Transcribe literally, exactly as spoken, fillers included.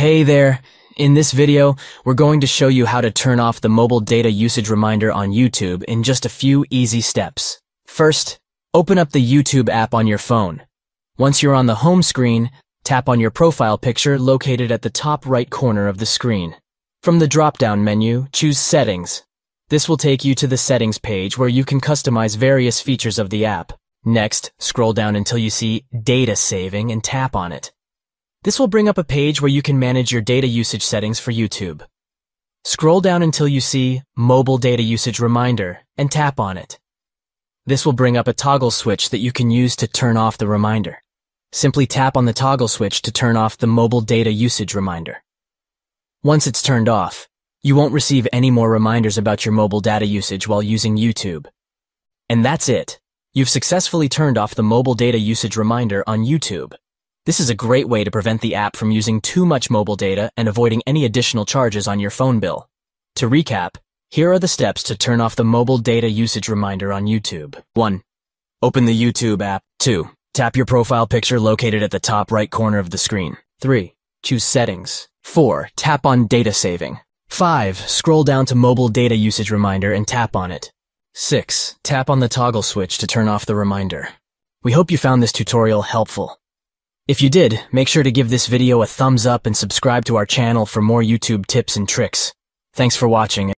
Hey there! In this video, we're going to show you how to turn off the mobile data usage reminder on YouTube in just a few easy steps. First, open up the YouTube app on your phone. Once you're on the home screen, tap on your profile picture located at the top right corner of the screen. From the drop-down menu, choose Settings. This will take you to the Settings page where you can customize various features of the app. Next, scroll down until you see Data Saving and tap on it. This will bring up a page where you can manage your data usage settings for YouTube. Scroll down until you see Mobile Data Usage Reminder and tap on it. This will bring up a toggle switch that you can use to turn off the reminder. Simply tap on the toggle switch to turn off the Mobile Data Usage Reminder. Once it's turned off, you won't receive any more reminders about your mobile data usage while using YouTube. And that's it. You've successfully turned off the Mobile Data Usage Reminder on YouTube. This is a great way to prevent the app from using too much mobile data and avoiding any additional charges on your phone bill. To recap, here are the steps to turn off the mobile data usage reminder on YouTube. one. Open the YouTube app. two. Tap your profile picture located at the top right corner of the screen. three. Choose Settings. four. Tap on Data Saving. five. Scroll down to Mobile Data Usage Reminder and tap on it. six. Tap on the toggle switch to turn off the reminder. We hope you found this tutorial helpful. If you did, make sure to give this video a thumbs up and subscribe to our channel for more YouTube tips and tricks. Thanks for watching.